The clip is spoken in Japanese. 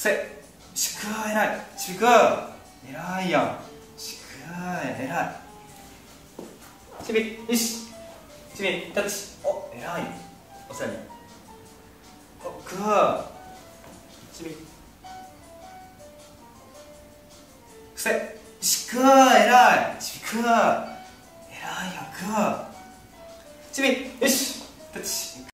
せ、しくえらい、しくえらいよ、しくえらい、ちび、よし、ちび、タッチ、お、えらい、おさらに、お、くー、ちび、くせ、しくえらい、ちび、くー、えらいよ、くー、ちび、よし、タッチ。